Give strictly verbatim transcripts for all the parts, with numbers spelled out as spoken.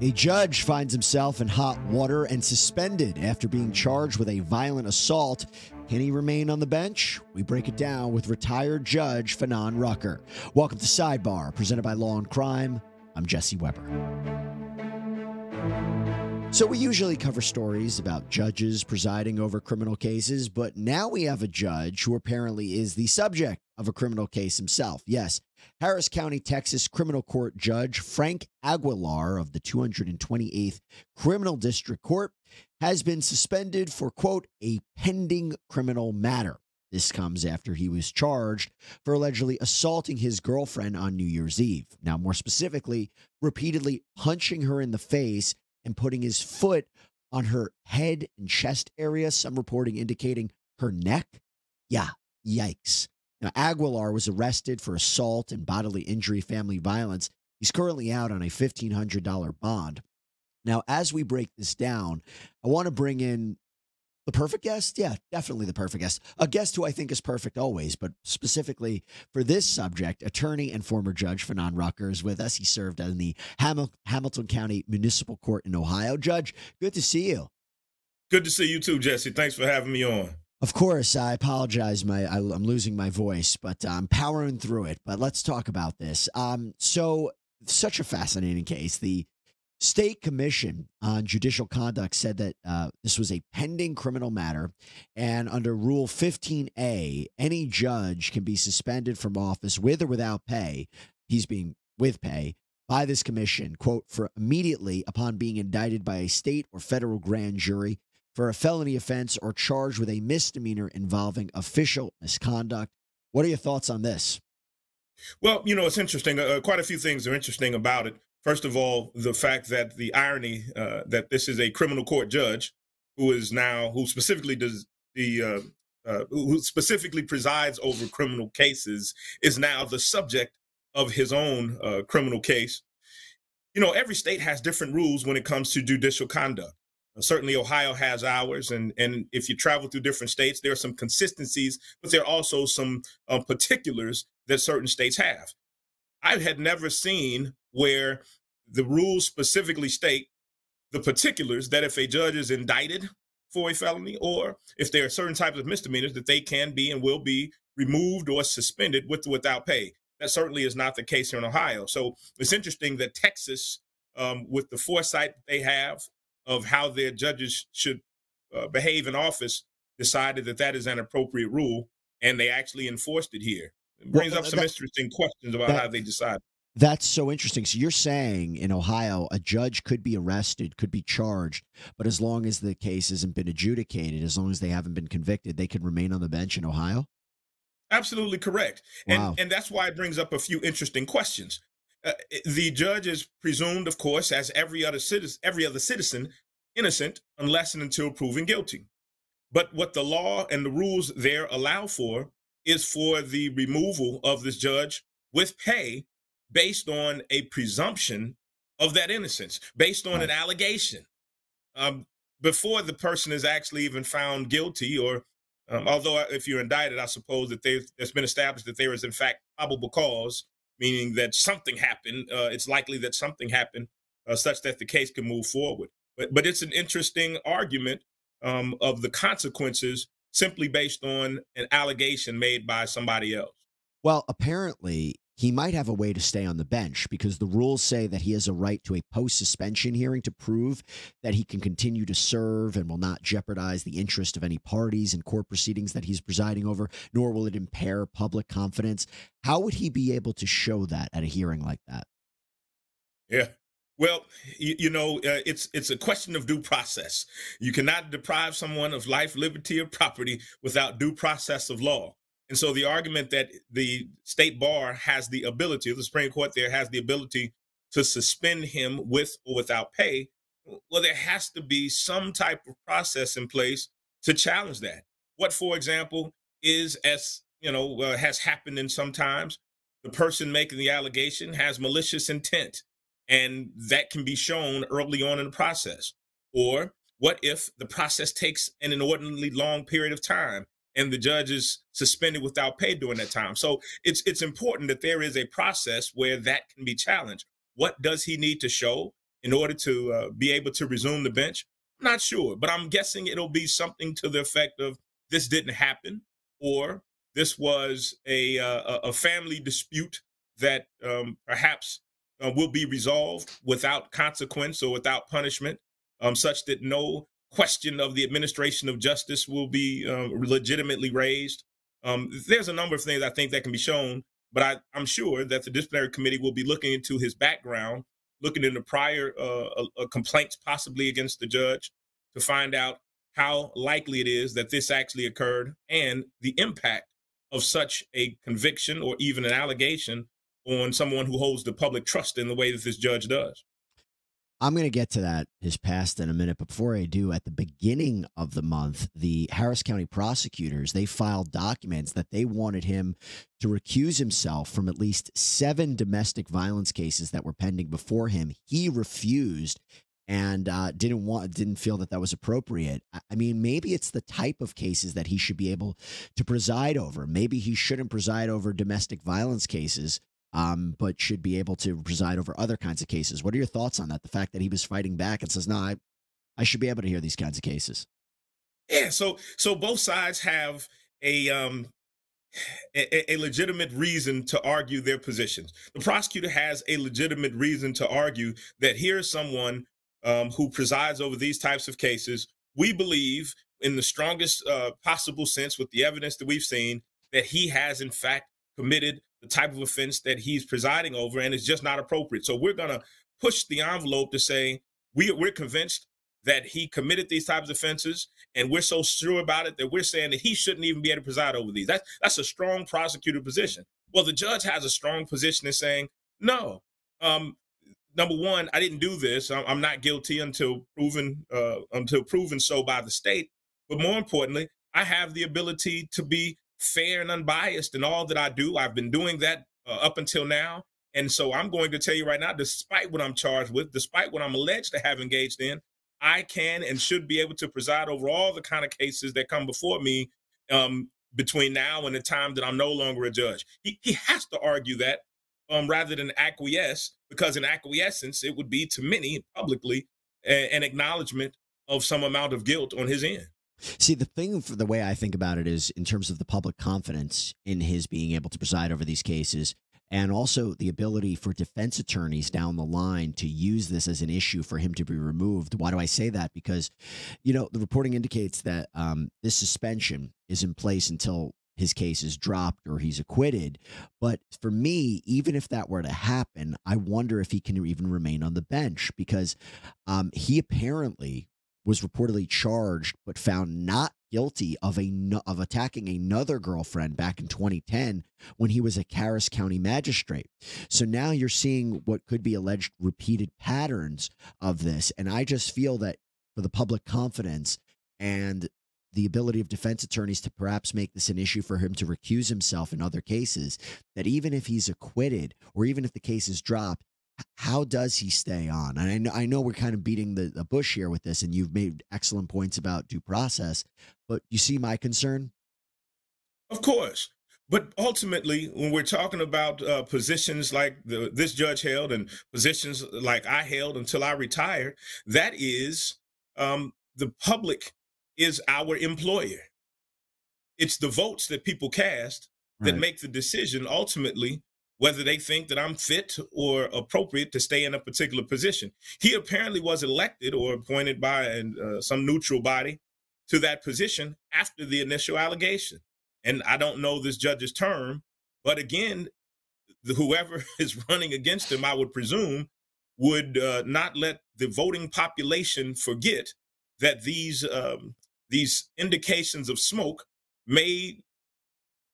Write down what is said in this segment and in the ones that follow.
A judge finds himself in hot water and suspended after being charged with a violent assault. Can he remain on the bench? We break it down with retired Judge Fanon Rucker. Welcome to Sidebar, presented by Law and Crime. I'm Jesse Weber. So we usually cover stories about judges presiding over criminal cases, but now we have a judge who apparently is the subject of a criminal case himself. Yes. Harris County, Texas Criminal Court Judge Frank Aguilar of the two hundred twenty-eighth Criminal District Court has been suspended for, quote, a pending criminal matter. This comes after he was charged for allegedly assaulting his girlfriend on New Year's Eve. Now, more specifically, repeatedly punching her in the face and putting his foot on her head and chest area, some reporting indicating her neck. Yeah, yikes. Now, Aguilar was arrested for assault and bodily injury family violence. He's currently out on a fifteen hundred dollar bond. Now, as we break this down, I want to bring in the perfect guest. Yeah, definitely the perfect guest. A guest who I think is perfect always, but specifically for this subject, attorney and former judge Fanon Rucker is with us. He served on the Hamil- Hamilton County Municipal Court in Ohio. Judge, good to see you. Good to see you too, Jesse. Thanks for having me on. Of course, I apologize. My I, I'm losing my voice, but I'm powering through it. But let's talk about this. Um, so such a fascinating case. The State Commission on Judicial Conduct said that uh, this was a pending criminal matter, and under Rule fifteen A, any judge can be suspended from office with or without pay. He's being with pay by this commission, quote, for immediately upon being indicted by a state or federal grand jury for a felony offense or charged with a misdemeanor involving official misconduct. What are your thoughts on this? Well, you know, it's interesting. Uh, quite a few things are interesting about it. First of all, the fact that the irony uh, that this is a criminal court judge who is now, who specifically does the, uh, uh, who specifically presides over criminal cases is now the subject of his own uh, criminal case. You know, every state has different rules when it comes to judicial conduct. Certainly, Ohio has ours, and, and if you travel through different states, there are some consistencies, but there are also some uh, particulars that certain states have. I had never seen where the rules specifically state the particulars that if a judge is indicted for a felony or if there are certain types of misdemeanors that they can be and will be removed or suspended with or without pay. That certainly is not the case here in Ohio. So it's interesting that Texas, um, with the foresight that they have of how their judges should uh, behave in office, decided that that is an appropriate rule, and they actually enforced it here. It brings well, up some that, interesting questions about that, how they decide. That's so interesting. So you're saying in Ohio, a judge could be arrested, could be charged, but as long as the case hasn't been adjudicated, as long as they haven't been convicted, they can remain on the bench in Ohio? Absolutely correct. Wow. And, and that's why it brings up a few interesting questions. Uh, the judge is presumed, of course, as every other citizen, every other citizen, innocent unless and until proven guilty. But what the law and the rules there allow for is for the removal of this judge with pay based on a presumption of that innocence, based on an allegation, um, before the person is actually even found guilty or um, although if you're indicted, I suppose that there's been established that there is, in fact, probable cause, meaning that something happened. Uh, it's likely that something happened uh, such that the case can move forward. But, but it's an interesting argument um, of the consequences simply based on an allegation made by somebody else. Well, apparently, he might have a way to stay on the bench because the rules say that he has a right to a post-suspension hearing to prove that he can continue to serve and will not jeopardize the interest of any parties in court proceedings that he's presiding over, nor will it impair public confidence. How would he be able to show that at a hearing like that? Yeah. Well, you, you know, uh, it's it's a question of due process. You cannot deprive someone of life, liberty, or property without due process of law. And so the argument that the state bar has the ability, the Supreme Court there has the ability to suspend him with or without pay, well, there has to be some type of process in place to challenge that. What, for example, is, as you know, uh, has happened in sometimes, the person making the allegation has malicious intent, and that can be shown early on in the process. Or what if the process takes an inordinately long period of time and the judge is suspended without pay during that time? So it's it's important that there is a process where that can be challenged. What does he need to show? in order to uh, be able to resume the bench? I'm not sure, but I'm guessing it'll be something to the effect of this didn't happen, or this was a, uh, a family dispute that um, perhaps uh, will be resolved without consequence or without punishment, um, such that no question of the administration of justice will be uh, legitimately raised. Um, there's a number of things I think that can be shown, but I, I'm sure that the disciplinary committee will be looking into his background, looking into prior uh, uh, complaints possibly against the judge to find out how likely it is that this actually occurred and the impact of such a conviction or even an allegation on someone who holds the public trust in the way that this judge does. I'm going to get to that, his past, in a minute. Before I do, at the beginning of the month, the Harris County prosecutors, they filed documents that they wanted him to recuse himself from at least seven domestic violence cases that were pending before him. He refused and uh, didn't want, didn't feel that that was appropriate. I mean, maybe it's the type of cases that he should be able to preside over. Maybe he shouldn't preside over domestic violence cases, um, but should be able to preside over other kinds of cases. What are your thoughts on that? The fact that he was fighting back and says, no, I, I should be able to hear these kinds of cases. Yeah. So, so both sides have a, um, a, a legitimate reason to argue their positions. The prosecutor has a legitimate reason to argue that here's someone Um, who presides over these types of cases. We believe, in the strongest uh, possible sense, with the evidence that we've seen, that he has in fact committed the type of offense that he's presiding over, and it's just not appropriate. So we're going to push the envelope to say we, we're convinced that he committed these types of offenses, and we're so sure about it that we're saying that he shouldn't even be able to preside over these. That's, that's a strong prosecutor position. Well, the judge has a strong position in saying, no, um, number one, I didn't do this. I'm not guilty until proven uh, until proven so by the state. But more importantly, I have the ability to be fair and unbiased in all that I do. I've been doing that uh, up until now. And so I'm going to tell you right now, despite what I'm charged with, despite what I'm alleged to have engaged in, I can and should be able to preside over all the kind of cases that come before me um, between now and the time that I'm no longer a judge. He, he has to argue that. Um, rather than acquiesce, because in acquiescence, it would be to many publicly a, an acknowledgement of some amount of guilt on his end. See, the thing for the way I think about it is in terms of the public confidence in his being able to preside over these cases, and also the ability for defense attorneys down the line to use this as an issue for him to be removed. Why do I say that? Because, you know, the reporting indicates that um, this suspension is in place until his case is dropped or he's acquitted. But for me, even if that were to happen, I wonder if he can even remain on the bench, because um, he apparently was reportedly charged but found not guilty of a of attacking another girlfriend back in twenty ten when he was a Harris County magistrate. So now you're seeing what could be alleged repeated patterns of this. And I just feel that for the public confidence and the ability of defense attorneys to perhaps make this an issue for him to recuse himself in other cases, that even if he's acquitted or even if the case is dropped, how does he stay on? And I know, I know we're kind of beating the, the bush here with this, and you've made excellent points about due process, but you see my concern? Of course. But ultimately, when we're talking about uh, positions like the, this judge held and positions like I held until I retired, that is um, the public is our employer. It's the votes that people cast that right. make the decision ultimately whether they think that I'm fit or appropriate to stay in a particular position. He apparently was elected or appointed by an, uh, some neutral body to that position after the initial allegation. And I don't know this judge's term, but again, the, whoever is running against him, I would presume, would uh, not let the voting population forget that these um, these indications of smoke may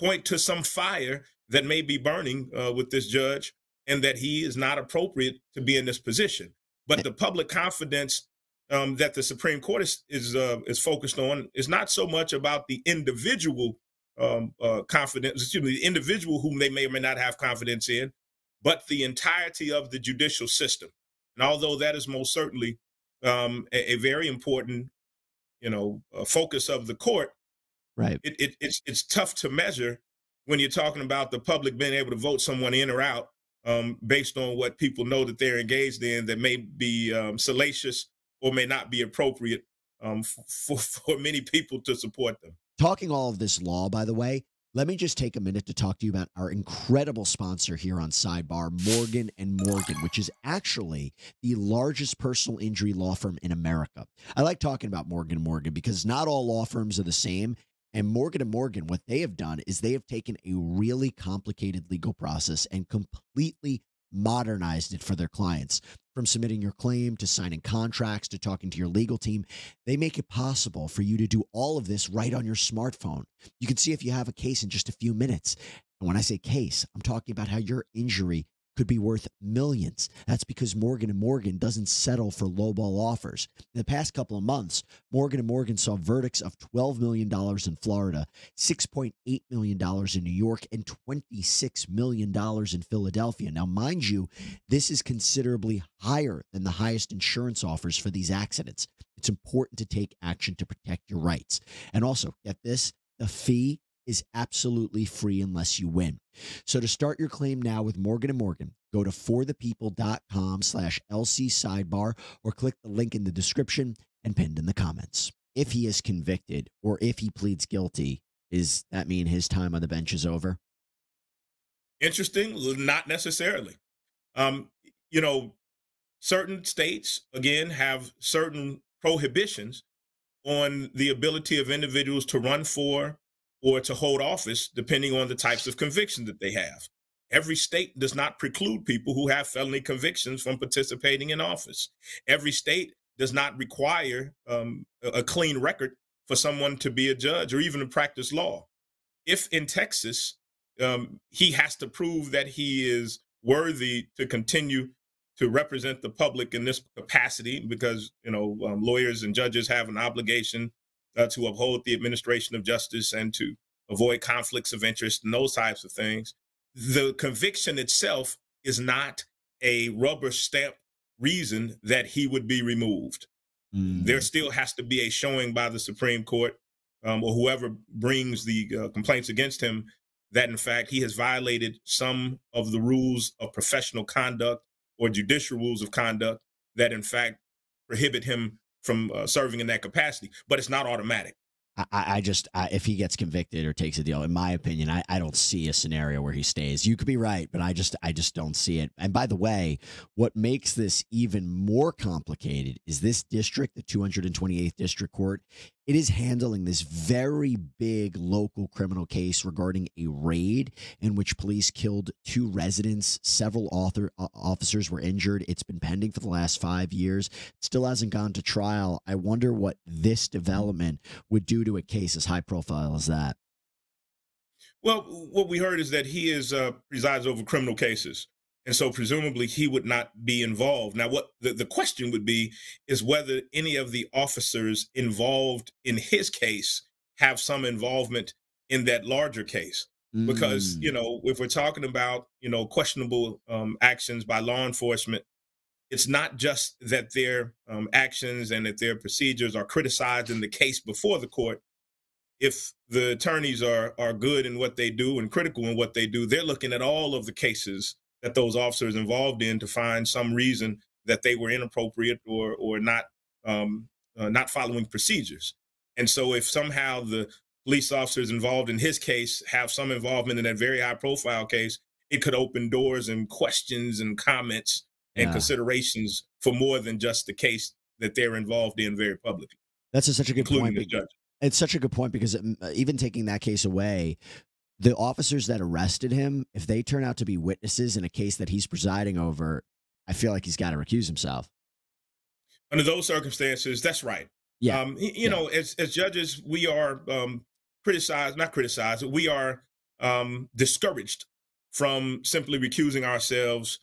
point to some fire that may be burning uh, with this judge, and that he is not appropriate to be in this position. But the public confidence um, that the Supreme Court is is, uh, is focused on is not so much about the individual um, uh, confidence, excuse me, the individual whom they may or may not have confidence in, but the entirety of the judicial system. And although that is most certainly um, a, a very important, you know, uh, focus of the court, right? It, it, it's, it's tough to measure when you're talking about the public being able to vote someone in or out um, based on what people know that they're engaged in that may be um, salacious or may not be appropriate um, for, for many people to support them. Talking all of this law, by the way, let me just take a minute to talk to you about our incredible sponsor here on Sidebar, Morgan and Morgan, which is actually the largest personal injury law firm in America. I like talking about Morgan and Morgan because not all law firms are the same. And Morgan and Morgan, what they have done is they have taken a really complicated legal process and completely modernized it for their clients. From submitting your claim to signing contracts to talking to your legal team, they make it possible for you to do all of this right on your smartphone. You can see if you have a case in just a few minutes. And when I say case, I'm talking about how your injury could be worth millions. That's because Morgan and Morgan doesn't settle for lowball offers. In the past couple of months, Morgan and Morgan saw verdicts of twelve million dollars in Florida, six point eight million dollars in New York, and twenty-six million dollars in Philadelphia. Now, mind you, this is considerably higher than the highest insurance offers for these accidents. It's important to take action to protect your rights. And also, get this, the fee is absolutely free unless you win. So to start your claim now with Morgan and Morgan, go to for the people dot com slash L C sidebar or click the link in the description and pinned in the comments. If he is convicted or if he pleads guilty, does that mean his time on the bench is over? Interesting, not necessarily. Um, you know, certain states, again, have certain prohibitions on the ability of individuals to run for or to hold office, depending on the types of conviction that they have. Every state does not preclude people who have felony convictions from participating in office. Every state does not require um, a clean record for someone to be a judge or even to practice law. If in Texas, um, he has to prove that he is worthy to continue to represent the public in this capacity, because you know um, lawyers and judges have an obligation Uh, to uphold the administration of justice and to avoid conflicts of interest and those types of things. The conviction itself is not a rubber stamp reason that he would be removed. Mm. There still has to be a showing by the Supreme Court um, or whoever brings the uh, complaints against him that, in fact, he has violated some of the rules of professional conduct or judicial rules of conduct that, in fact, prohibit him from uh, serving in that capacity, but it's not automatic. I, I just, I, if he gets convicted or takes a deal, in my opinion, I, I don't see a scenario where he stays. You could be right, but I just, I just don't see it. And by the way, what makes this even more complicated is this district, the two hundred twenty-eighth District Court, it is handling this very big local criminal case regarding a raid in which police killed two residents. Several author, uh, officers were injured. It's been pending for the last five years. It still hasn't gone to trial. I wonder what this development would do to a case as high profile as that? Well, what we heard is that he is uh, presides over criminal cases. And so presumably he would not be involved. Now, what the, the question would be is whether any of the officers involved in his case have some involvement in that larger case. Mm. Because, you know, if we're talking about, you know, questionable um, actions by law enforcement, it's not just that their um, actions and that their procedures are criticized in the case before the court. If the attorneys are are good in what they do and critical in what they do, they're looking at all of the cases that those officers involved in to find some reason that they were inappropriate or or not um, uh, not following procedures. And so if somehow the police officers involved in his case have some involvement in that very high profile case, it could open doors and questions and comments and yeah. considerations for more than just the case that they're involved in very publicly. That's a, such a good point. It's such a good point because even taking that case away, the officers that arrested him, if they turn out to be witnesses in a case that he's presiding over, I feel like he's got to recuse himself. Under those circumstances, that's right. Yeah. Um, you yeah. know, as, as judges, we are um, criticized, not criticized, we are um, discouraged from simply recusing ourselves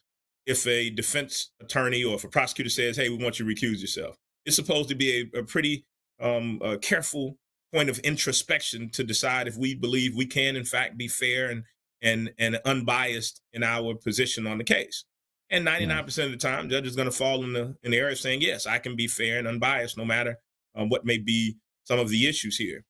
if a defense attorney or if a prosecutor says, hey, we want you to recuse yourself. It's supposed to be a, a pretty um, a careful point of introspection to decide if we believe we can, in fact, be fair and and and unbiased in our position on the case. And ninety-nine percent yeah. of the time, judge is going to fall in the, in the area of saying, yes, I can be fair and unbiased no matter um, what may be some of the issues here.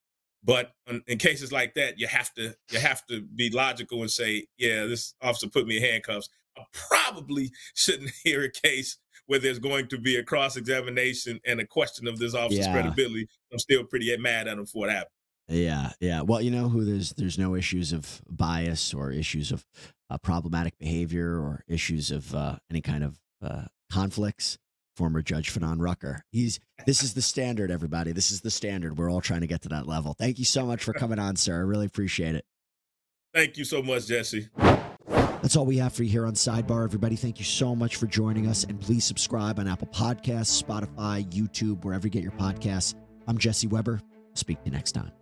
But in, in cases like that, you have to you have to be logical and say, yeah, this officer put me in handcuffs. probably shouldn't hear a case where there's going to be a cross-examination and a question of this officer's yeah. credibility. I'm still pretty mad at him for what happened. Yeah, yeah. Well, you know who there's there's no issues of bias or issues of uh, problematic behavior or issues of uh, any kind of uh, conflicts. Former Judge Fanon Rucker. He's this is the standard, everybody. This is the standard. We're all trying to get to that level. Thank you so much for coming on, sir. I really appreciate it. Thank you so much, Jesse. That's all we have for you here on Sidebar, everybody. Thank you so much for joining us, and please subscribe on Apple Podcasts, Spotify, YouTube, wherever you get your podcasts. I'm Jesse Weber. Speak to you next time.